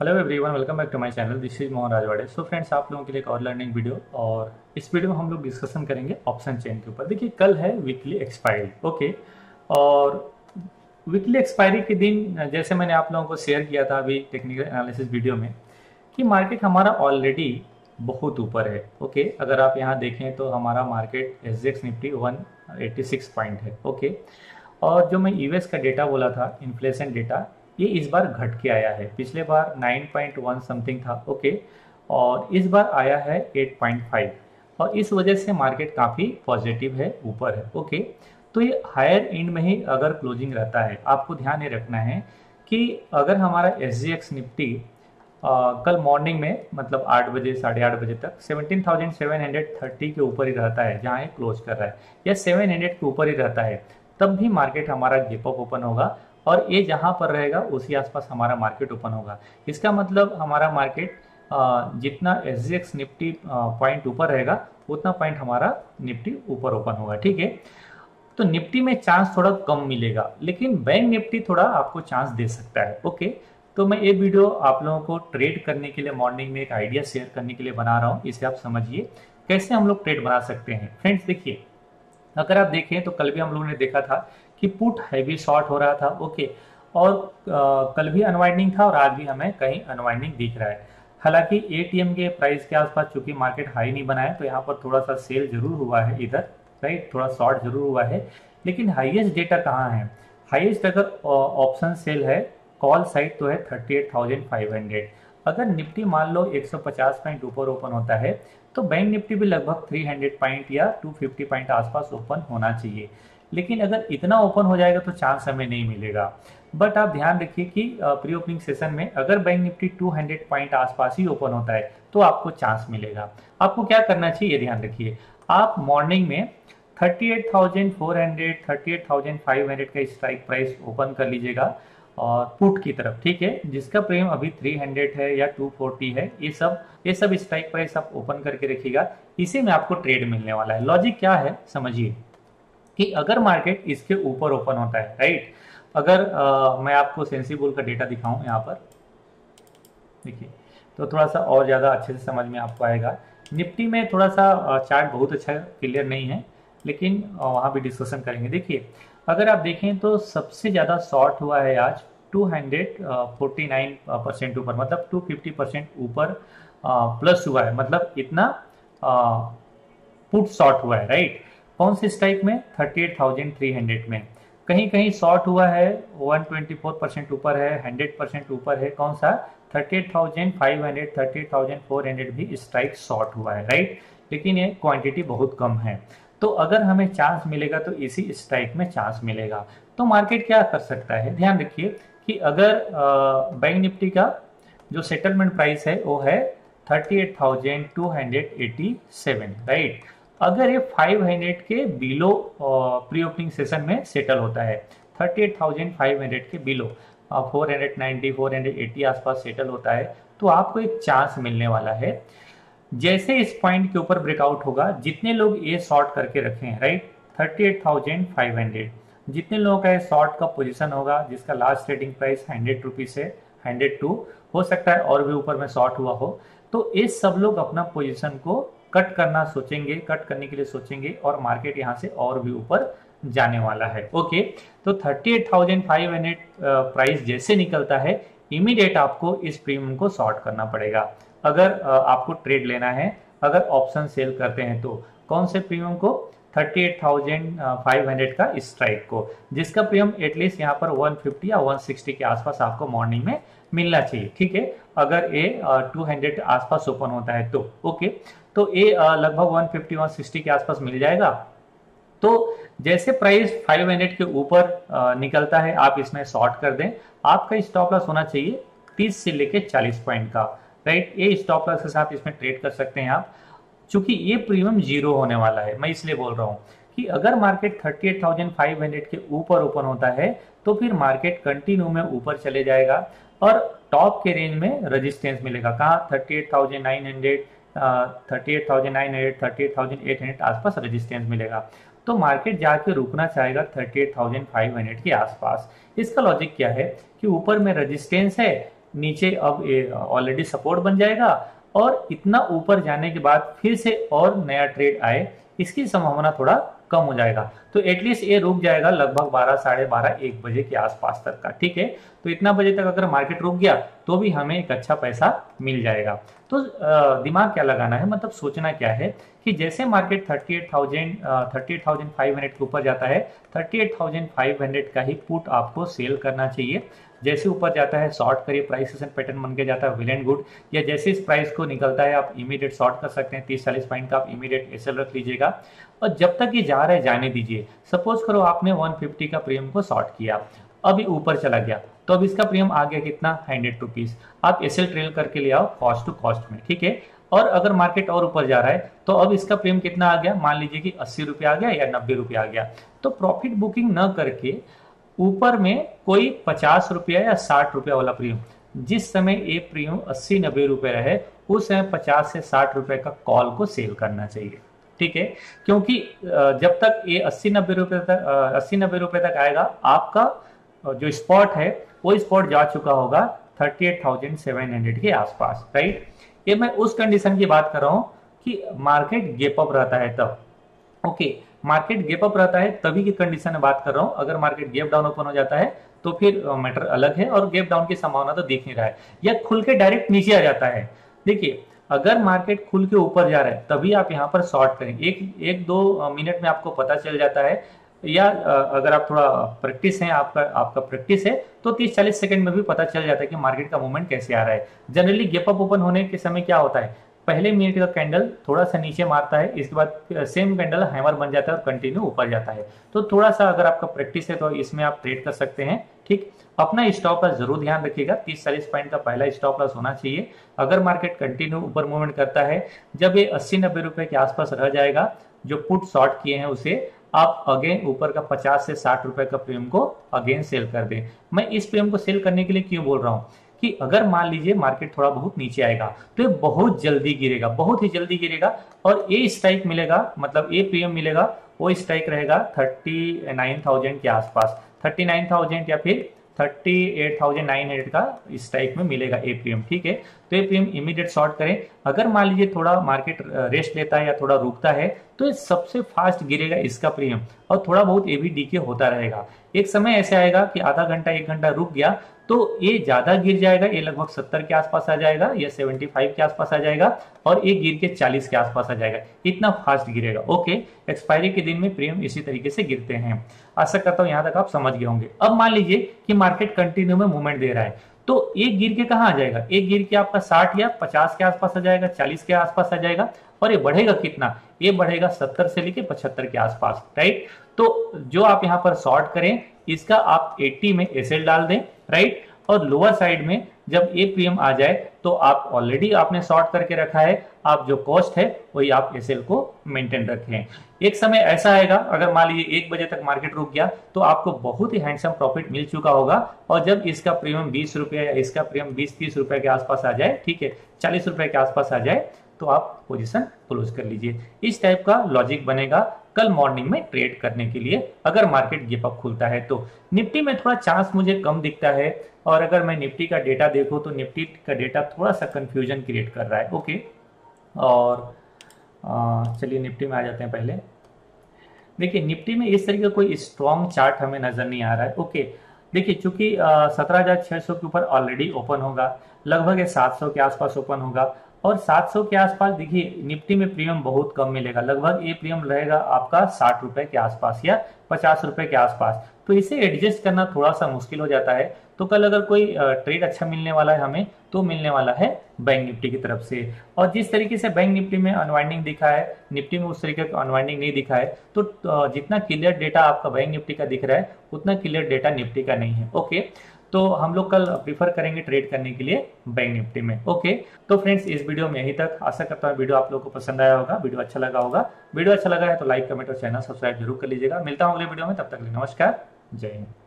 Hello everyone, welcome back to my channel. This is Mohan Rajwade. So friends, आप लोगों के लिए एक और लर्निंग वीडियो, और इस वीडियो में हम लोग डिस्कशन करेंगे ऑप्शन चेन के ऊपर। देखिए, कल है वीकली एक्सपायरी, ओके। और वीकली एक्सपायरी के दिन, जैसे मैंने आप लोगों को शेयर किया था अभी टेक्निकल एनालिसिस वीडियो में, कि मार्केट हमारा ऑलरेडी बहुत ऊपर है, ओके। अगर आप यहाँ देखें तो हमारा मार्केट एसजीएक्स निफ्टी 186 पॉइंट है, ओके। और जो मैं यूएस का डेटा बोला था, इन्फ्लेशन डेटा, ये इस बार घट के आया है। पिछले बार 9.1 समथिंग था, ओके, और इस बार आया है 8.5, और इस वजह से मार्केट काफ़ी पॉजिटिव है, ऊपर है, ओके। तो ये हायर एंड में ही अगर क्लोजिंग रहता है, आपको ध्यान ये रखना है कि अगर हमारा एसजीएक्स निफ्टी कल मॉर्निंग में, मतलब 8 बजे, 8:30 बजे तक 17,730 के ऊपर ही रहता है, जहाँ ये क्लोज कर रहा है, या 700 के ऊपर ही रहता है, तब भी मार्केट हमारा गैप अप ओपन होगा, और ये जहाँ पर रहेगा उसी आसपास हमारा मार्केट ओपन होगा। इसका मतलब हमारा मार्केट जितना एसजीएक्स निफ्टी पॉइंट ऊपर रहेगा, उतना पॉइंट हमारा निफ्टी ऊपर ओपन होगा, ठीक है। तो निफ्टी में चांस थोड़ा कम मिलेगा, लेकिन बैंक निफ्टी थोड़ा आपको चांस दे सकता है, ओके। तो मैं ये वीडियो आप लोगों को ट्रेड करने के लिए मॉर्निंग में एक आइडिया शेयर करने के लिए बना रहा हूँ। इसे आप समझिए कैसे हम लोग ट्रेड बना सकते हैं। फ्रेंड्स देखिए, अगर आप देखें तो कल भी हम लोगों ने देखा था कि पुट हैवी शॉर्ट हो रहा था, ओके, और कल भी अनवाइंडिंग था और आज भी हमें कहीं अनवाइंडिंग दिख रहा है। हालांकि एटीएम के प्राइस के आसपास चूंकि मार्केट हाई नहीं बनाया, तो यहाँ पर थोड़ा सा सेल जरूर हुआ है इधर, राइट, थोड़ा शॉर्ट जरूर हुआ है, लेकिन हाईएस्ट डेटा कहाँ है? हाईएस्ट अगर ऑप्शन सेल है कॉल साइड तो है 38,500। अगर निफ्टी मान लो 150 पॉइंट ऊपर ओपन होता है, तो बैंक निफ्टी भी लगभग 300 पॉइंट या 250 पॉइंट आसपास ओपन होना चाहिए। लेकिन अगर इतना ओपन हो जाएगा तो चांस हमें नहीं मिलेगा। बट आप ध्यान रखिए कि प्री ओपनिंग सेशन में अगर बैंक निफ्टी 200 पॉइंट आसपास ही ओपन होता है, तो आपको चांस मिलेगा। आपको क्या करना चाहिए, ये ध्यान रखिए। आप मॉर्निंग में 38,400, 38,500 का स्ट्राइक प्राइस ओपन कर लीजिएगा, और पुट की तरफ, ठीक है, जिसका प्रीमियम अभी 300 है या 240 है, ये सब स्ट्राइक प्राइस आप ओपन करके रखिएगा। इसी में आपको ट्रेड मिलने वाला है। लॉजिक क्या है समझिए, कि अगर मार्केट इसके ऊपर ओपन होता है, राइट, अगर मैं आपको सेंसिबुल का डेटा दिखाऊं, यहाँ पर देखिए, तो थोड़ा सा और ज़्यादा अच्छे से समझ में आपको आएगा। निफ्टी में थोड़ा सा चार्ट बहुत अच्छा क्लियर नहीं है, लेकिन वहाँ भी डिस्कशन करेंगे। देखिए, अगर आप देखें तो सबसे ज़्यादा शॉर्ट हुआ है आज 249% ऊपर, मतलब 250% ऊपर प्लस हुआ है, मतलब इतना पुट शॉर्ट हुआ है, राइट। कौन से स्ट्राइक में? 38,300 में। कहीं कहीं शॉर्ट हुआ है 124% ऊपर है, 100% ऊपर है। कौन सा? 38,500, 38,400 भी स्ट्राइक शॉर्ट हुआ है, राइट, लेकिन ये क्वांटिटी बहुत कम है। तो अगर हमें चांस मिलेगा तो इसी स्ट्राइक में चांस मिलेगा। तो मार्केट क्या कर सकता है, ध्यान रखिए कि अगर बैंक निफ्टी का जो सेटलमेंट प्राइस है वो है 38,287, राइट। अगर ये 500 के बिलो प्री ओपनिंग सेशन में सेटल होता है, 38,500 के बिलो 490, 480 आसपास सेटल होता है, तो आपको एक चांस मिलने वाला है। जैसे इस पॉइंट के ऊपर ब्रेकआउट होगा, जितने लोग ये शॉर्ट करके रखे हैं, राइट, 38,500, जितने लोगों का ये शॉर्ट का पोजीशन होगा, जिसका लास्ट ट्रेडिंग प्राइस 100 रुपीज़ है, 102, हो सकता है और भी ऊपर में शॉर्ट हुआ हो, तो ये सब लोग अपना पोजीशन को कट करना सोचेंगे, कट करने के लिए सोचेंगे, और मार्केट यहाँ से और भी ऊपर जाने वाला है, ओके। तो 38,500 प्राइस जैसे निकलता है, इमीडिएट आपको इस प्रीमियम को शॉर्ट करना पड़ेगा। अगर आपको ट्रेड लेना है, अगर ऑप्शन सेल करते हैं, तो कौन से प्रीमियम को? 38,500 का स्ट्राइक को, जिसका प्रीमियम एटलीस्ट यहाँ पर 150 या 160 के आसपास आपको मॉर्निंग में मिलना चाहिए, ठीक है। अगर ये 200 आसपास ओपन होता है तो ओके, तो ये लगभग 150, 160 के आसपास मिल जाएगा। तो जैसे प्राइस 500 के ऊपर निकलता है, आप इसमें शॉर्ट कर दें। आपका स्टॉप लॉस होना चाहिए 30 से लेके 40 पॉइंट का, राइट। ये स्टॉप लॉस के साथ इसमें ट्रेड कर सकते हैं आप, क्योंकि ये प्रीमियम जीरो होने वाला है। मैं इसलिए बोल रहा हूँ कि अगर मार्केट 38,500 के ऊपर ओपन होता है, तो फिर मार्केट कंटिन्यू में ऊपर चले जाएगा, और टॉप के रेंज में रजिस्टेंस मिलेगा। कहाँ? 38,900, 38,900, 38,800 आसपास रजिस्टेंस मिलेगा, तो मार्केट जाके रुकना चाहेगा 38,500 के आसपास। इसका लॉजिक क्या है कि ऊपर में रजिस्टेंस है, नीचे अब ऑलरेडी सपोर्ट बन जाएगा और इतना ऊपर जाने के बाद फिर से और नया ट्रेड आए इसकी संभावना थोड़ा कम हो जाएगा। तो एटलीस्ट ये रुक जाएगा लगभग 12 12:30 1 बजे के आसपास तक का, ठीक है। तो इतना बजे तक अगर मार्केट रुक गया तो भी हमें एक अच्छा पैसा मिल जाएगा। तो दिमाग क्या लगाना है, मतलब सोचना क्या है कि जैसे मार्केट 38,500 के ऊपर जाता है 38,500 का ही पुट आपको सेल करना चाहिए। जैसे ऊपर जाता है शॉर्ट करिए, प्राइस एक्शन पैटर्न बन के जाता है विल एंड गुड, या जैसे इस प्राइस को निकलता है आप इमीडिएट शॉर्ट कर सकते हैं 30-40 पॉइंट का, आप इमीडिएट एसएल रख लीजिएगा और जब तक ये जा रहा है जाने दीजिए। सपोज करो आपने 150 का प्रीमियम को शॉर्ट किया, अभी ऊपर चला गया तो अब इसका प्रीमियम आ गया कितना, 100 रुपीज। आप एसएल ट्रेल करके ले आओ कॉस्ट टू कॉस्ट में, ठीक है। और अगर मार्केट और ऊपर जा रहा है तो अब इसका प्रीमियम कितना आ गया, मान लीजिए कि 80 रुपये आ गया या 90 रुपये आ गया। तो प्रॉफिट बुकिंग न करके ऊपर में कोई 50 रुपया या 60 रुपया वाला प्रीमियम, जिस समय ये प्रीमियम 80-90 रुपये रहे उस समय 50 से 60 रुपये का कॉल को सेल करना चाहिए, ठीक है। क्योंकि जब तक ये 80-90 रुपये तक आएगा आपका जो स्पॉट है वो स्पॉट जा चुका होगा 38,700 के आसपास, राइट। ये मैं उस कंडीशन की बात कर रहा हूँ कि मार्केट गैप अप रहता है तब, ओके। मार्केट गैप अप रहता है तभी की कंडीशन में बात कर रहा हूँ। अगर मार्केट गैप डाउन ओपन हो जाता है तो फिर मैटर अलग है और गैप डाउन की संभावना तो दिख नहीं रहा है, या खुल के डायरेक्ट नीचे आ जाता है। देखिए अगर मार्केट खुल के ऊपर जा रहा है तभी आप यहाँ पर शॉर्ट करें, एक दो मिनट में आपको पता चल जाता है, या अगर आप थोड़ा प्रैक्टिस है, आपका प्रैक्टिस है तो 30-40 सेकंड में भी पता चल जाता है कि मार्केट का मूवमेंट कैसे आ रहा है। जनरली गैप अप ओपन होने के समय क्या होता है, पहले मिनट का कैंडल थोड़ा सा नीचे मारता है, इसके बाद सेम कैंडल हैमर बन जाता है और कंटिन्यू ऊपर जाता है। तो थोड़ा सा अगर आपका प्रैक्टिस है तो इसमें आप ट्रेड कर सकते हैं, ठीक। अपना स्टॉप लॉस जरूर ध्यान रखिएगा, 30-40 पॉइंट का पहला स्टॉप लॉस होना चाहिए। अगर मार्केट कंटिन्यू ऊपर मूवमेंट करता है, जब ये 80-90 रुपये के आसपास रह जाएगा जो पुट शॉर्ट किए हैं उसे आप अगेन ऊपर का 50 से 60 रुपये का प्रीमियम को अगेन सेल कर दें। मैं इस प्रीमियम को सेल करने के लिए क्यों बोल रहा हूँ कि अगर मान लीजिए मार्केट थोड़ा बहुत नीचे आएगा तो ये बहुत जल्दी गिरेगा, बहुत ही जल्दी गिरेगा और ये स्ट्राइक मिलेगा, मतलब ये प्रीमियम मिलेगा वो स्ट्राइक रहेगा 39,000 के आसपास, 39,000 या फिर 38,900 का स्ट्राइक में मिलेगा ए प्रीमियम, ठीक है। तो ये प्रीमियम इमीडिएट शॉर्ट करें। अगर मान लीजिए थोड़ा मार्केट रेस्ट लेता है या थोड़ा रुकता है तो ये सबसे फास्ट गिरेगा इसका प्रीमियम और थोड़ा बहुत ए भी डीके होता रहेगा। एक समय ऐसे आएगा कि आधा घंटा 1 घंटा रुक गया तो ये ज्यादा गिर जाएगा, ये लगभग 70 के आसपास आ जाएगा या 75 के आसपास आ जाएगा और ये गिर के 40 के आसपास आ जाएगा, इतना फास्ट गिरेगा, ओके। एक्सपायरी के दिन में प्रीमियम इसी तरीके से गिरते हैं। आशा करता हूँ यहाँ तक आप समझ गए होंगे। अब मान लीजिए कि मार्केट कंटिन्यू में मूवमेंट दे रहा है तो एक गिर के कहाँ आ जाएगा, एक गिर के आपका 60 या 50 के आसपास आ जाएगा, 40 के आसपास आ जाएगा और ये बढ़ेगा कितना, ये बढ़ेगा 70 से लेके 75 के आसपास, राइट। तो जो आप यहाँ पर शॉर्ट करें इसका आप 80 में एसएल डाल दें, राइट। और लोअर साइड में जब ये प्रीमियम आ जाए तो आप ऑलरेडी आपने शॉर्ट करके रखा है, आप जो कॉस्ट है वही आप एसएल को मेंटेन रखें। एक समय ऐसा आएगा अगर मान लीजिए 1 बजे तक मार्केट रुक गया तो आपको बहुत ही हैंडसम प्रॉफिट मिल चुका होगा और जब इसका प्रीमियम 20 रुपये या इसका प्रीमियम 20-30 रुपये के आसपास आ जाए, ठीक है, 40 रुपये के आसपास आ जाए तो आप पोजीशन क्लोज कर लीजिए। इस टाइप का लॉजिक बनेगा कल मॉर्निंग में ट्रेड करने के लिए अगर मार्केट गैप अप खुलता है तो। निफ्टी में थोड़ा चांस मुझे कम दिखता है और अगर मैं निफ्टी का डेटा देखूं तो निफ्टी का डेटा थोड़ा सा कंफ्यूजन क्रिएट कर रहा है, ओके। और चलिए निफ्टी में आ जाते हैं। पहले देखिए निफ्टी में इस तरीके का कोई स्ट्रॉन्ग चार्ट हमें नजर नहीं आ रहा है, ओके। देखिए चूंकि 17,600 के ऊपर ऑलरेडी ओपन होगा, लगभग 700 के आसपास ओपन होगा और 700 के आसपास देखिए निफ्टी में प्रीमियम बहुत कम मिलेगा, लगभग ये प्रीमियम रहेगा आपका 60 रुपये के आसपास या 50 रुपये के आसपास, तो इसे एडजस्ट करना थोड़ा सा मुश्किल हो जाता है। तो कल अगर कोई ट्रेड अच्छा मिलने वाला है हमें तो मिलने वाला है बैंक निफ्टी की तरफ से। और जिस तरीके से बैंक निफ्टी में अनवाइंडिंग दिखा है निफ्टी में उस तरीके का अनवाइंडिंग नहीं दिखा है, तो जितना क्लियर डेटा आपका बैंक निफ्टी का दिख रहा है उतना क्लियर डेटा निफ्टी का नहीं है, ओके। तो हम लोग कल प्रीफर करेंगे ट्रेड करने के लिए बैंक निफ्टी में, ओके। तो फ्रेंड्स इस वीडियो में यहीं तक। आशा करता हूँ वीडियो आप लोगों को पसंद आया होगा, वीडियो अच्छा लगा होगा। वीडियो अच्छा लगा है तो लाइक, कमेंट और चैनल सब्सक्राइब जरूर कर लीजिएगा। मिलता हूँ अगले वीडियो में, तब तक के लिए नमस्कार, जय हिंद।